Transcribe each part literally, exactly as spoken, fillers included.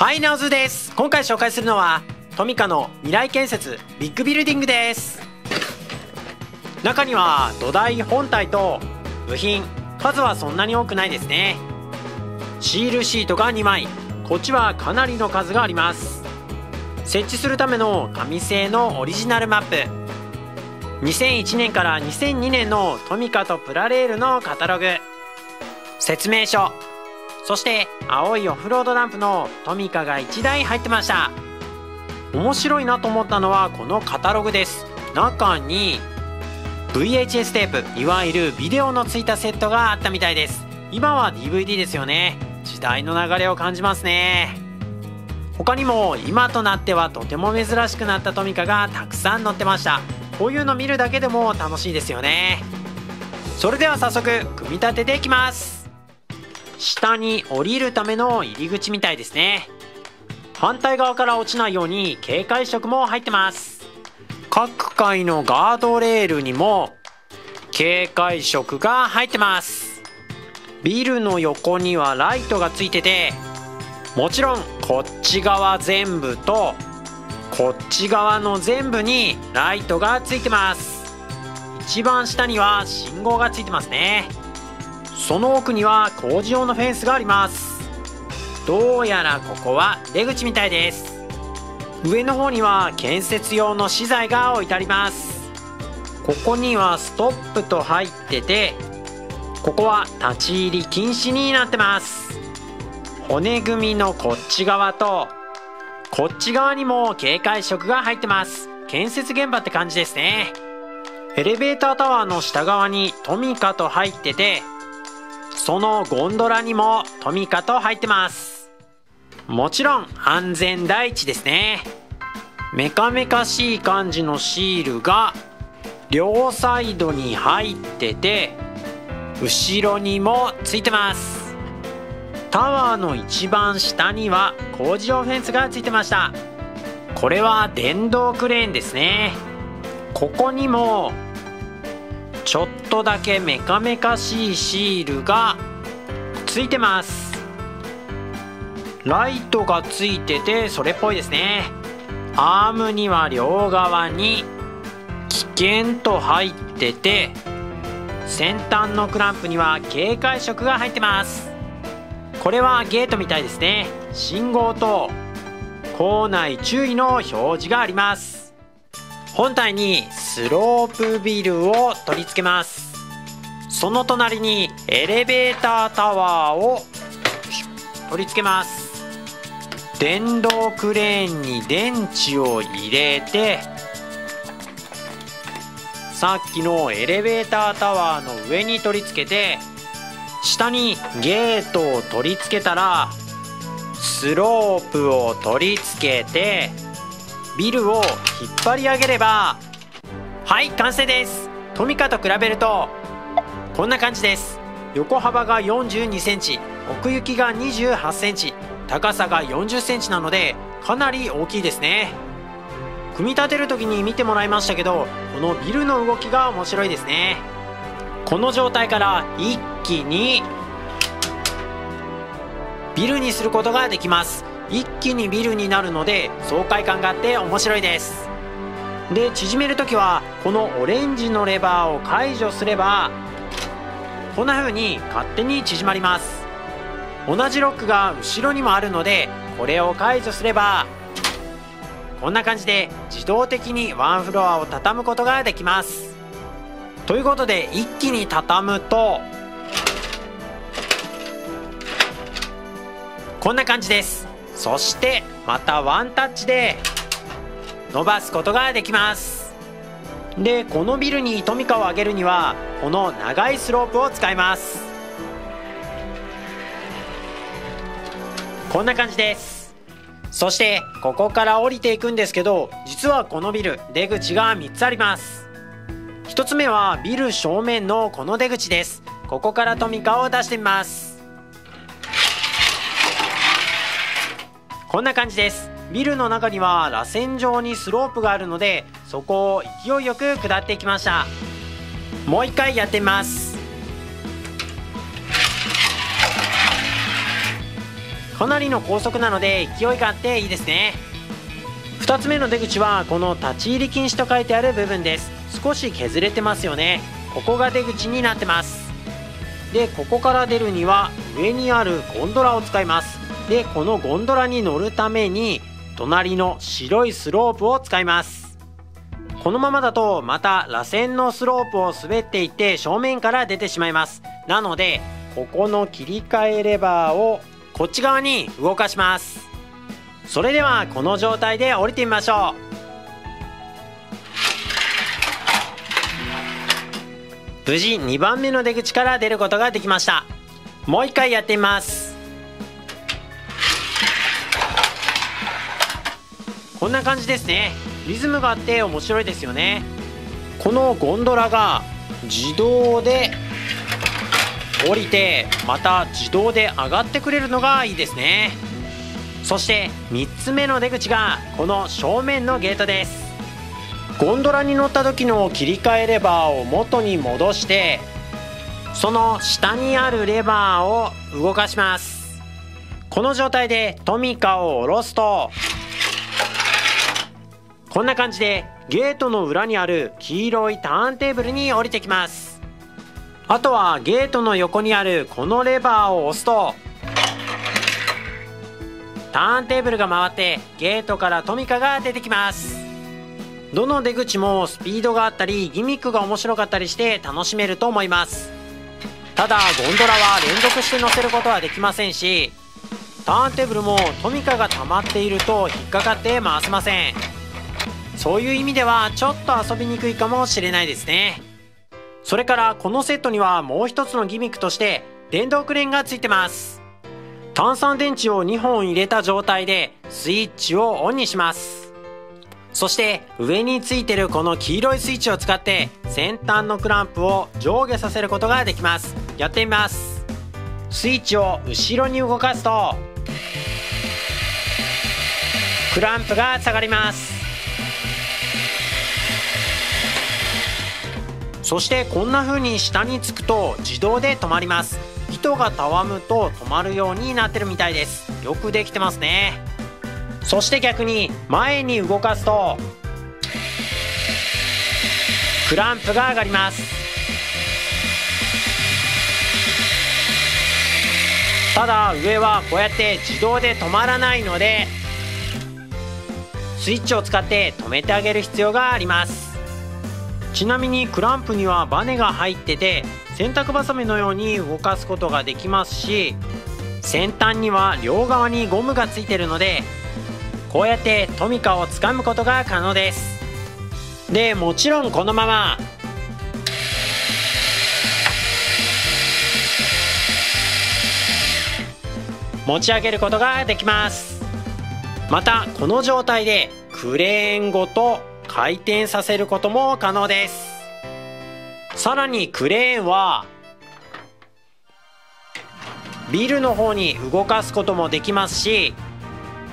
はい、Naozoohです。今回紹介するのはトミカの未来建設ビッグビルディングです。中には土台本体と部品、数はそんなに多くないですね。シールシートがにまい、こっちはかなりの数があります。設置するための紙製のオリジナルマップ、にせんいちねんからにせんにねんのトミカとプラレールのカタログ、説明書、そして青いオフロードランプのトミカがいちだい入ってました。面白いなと思ったのはこのカタログです。中に ブイエイチエス テープ、いわゆるビデオのついたセットがあったみたいです。今は ディーブイディー ですよね。時代の流れを感じますね。他にも今となってはとても珍しくなったトミカがたくさん載ってました。こういうの見るだけでも楽しいですよね。それでは早速組み立てていきます。下に降りるための入り口みたいですね。反対側から落ちないように警戒色も入ってます。各階のガードレールにも警戒色が入ってます。ビルの横にはライトがついてて、もちろんこっち側全部とこっち側の全部にライトがついてます。一番下には信号がついてますね。その奥には工事用のフェンスがあります。どうやらここは出口みたいです。上の方には建設用の資材が置いてあります。ここにはストップと入ってて、ここは立ち入り禁止になってます。骨組みのこっち側とこっち側にも警戒色が入ってます。建設現場って感じですね。エレベータータワーの下側にトミカと入ってて、そのゴンドラにもトミカと入ってます。もちろん安全第一ですね。メカメカしい感じのシールが両サイドに入ってて、後ろにもついてます。タワーの一番下には工事用フェンスがついてました。これは電動クレーンですね。ここにもちょっとだけメカメカしいシールがついてます。ライトがついててそれっぽいですね。アームには両側に危険と入ってて、先端のクランプには警戒色が入ってます。これはゲートみたいですね。信号と構内注意の表示があります。本体にスロープビルを取り付けます。その隣にエレベータータワーを取り付けます。電動クレーンに電池を入れて、さっきのエレベータータワーの上に取り付けて、下にゲートを取り付けたらスロープを取り付けてビルを引っ張り上げれば、はい、完成です。トミカと比べるとこんな感じです。横幅が よんじゅうにセンチ、奥行きが にじゅうはちセンチ、高さが よんじゅっセンチなのでかなり大きいですね。組み立てる時に見てもらいましたけど、このビルの動きが面白いですね。この状態から一気にビルにすることができます。一気にビルになるので爽快感があって面白いです。で、縮める時はこのオレンジのレバーを解除すれば、こんな風に勝手に縮まります。同じロックが後ろにもあるので、これを解除すればこんな感じで自動的にワンフロアを畳むことができます。ということで、一気に畳むとこんな感じです。そしてまたワンタッチで伸ばすことができます。で、このビルにトミカを上げるにはこの長いスロープを使います。こんな感じです。そしてここから降りていくんですけど、実はこのビル出口がみっつあります。ひとつめはビル正面のこの出口です。ここからトミカを出してみます。こんな感じです。ビルの中には螺旋状にスロープがあるので、そこを勢いよく下っていきました。もう一回やってみます。かなりの高速なので勢いがあっていいですね。ふたつめの出口はこの立ち入り禁止と書いてある部分です。少し削れてますよね。ここが出口になってます。でここから出るには上にあるゴンドラを使います。でこのゴンドラに乗るために隣の白いスロープを使います。このままだとまた螺旋のスロープを滑っていって正面から出てしまいます。なのでここの切り替えレバーをこっち側に動かします。それではこの状態で降りてみましょう。無事にばんめの出口から出ることができました。もう一回やってみます。こんな感じですね。リズムがあって面白いですよね。このゴンドラが自動で降りてまた自動で上がってくれるのがいいですね。そしてみっつめの出口がこの正面のゲートです。ゴンドラに乗った時の切り替えレバーを元に戻してその下にあるレバーを動かします。この状態でトミカを下ろすとこんな感じでゲートの裏にある黄色いターンテーブルに降りてきます。あとはゲートの横にあるこのレバーを押すとターンテーブルが回ってゲートからトミカが出てきます。どの出口もスピードがあったりギミックが面白かったりして楽しめると思います。ただゴンドラは連続して乗せることはできませんしターンテーブルもトミカが溜まっていると引っかかって回せません。そういう意味ではちょっと遊びにくいかもしれないですね。それからこのセットにはもう一つのギミックとして電動クレーンがついてます。単三電池をにほん入れた状態でスイッチをオンにします。そして上についてるこの黄色いスイッチを使って先端のクランプを上下させることができます。やってみます。スイッチを後ろに動かすとクランプが下がります。そしてこんな風に下につくと自動で止まります。糸がたわむと止まるようになってるみたいです。よくできてますね。そして逆に前に動かすとクランプが上がります。ただ上はこうやって自動で止まらないのでスイッチを使って止めてあげる必要があります。ちなみにクランプにはバネが入ってて洗濯バサミのように動かすことができますし先端には両側にゴムがついてるのでこうやってトミカをつかむことが可能です。でもちろんこのまま持ち上げることができます。またこの状態でクレーンごと回転させることも可能です。さらにクレーンはビルの方に動かすこともできますし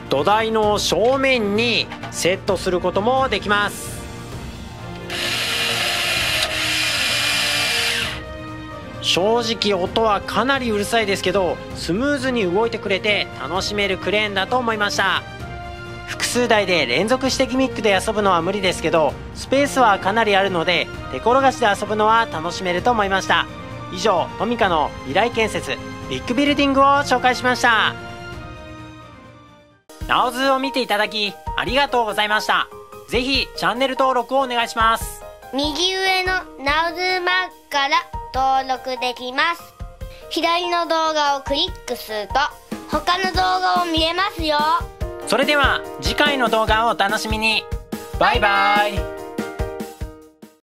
土台の正面にセットすることもできます。正直音はかなりうるさいですけどスムーズに動いてくれて楽しめるクレーンだと思いました。複数台で連続してギミックで遊ぶのは無理ですけどスペースはかなりあるので手転がしで遊ぶのは楽しめると思いました。以上トミカの未来建設ビッグビルディングを紹介しました。Naozoohを見ていただきありがとうございました。ぜひチャンネル登録をお願いします。右上の Naozooh マークから登録できます。左の動画をクリックすると他の動画を見れますよ。それでは次回の動画をお楽しみに。バイバイ。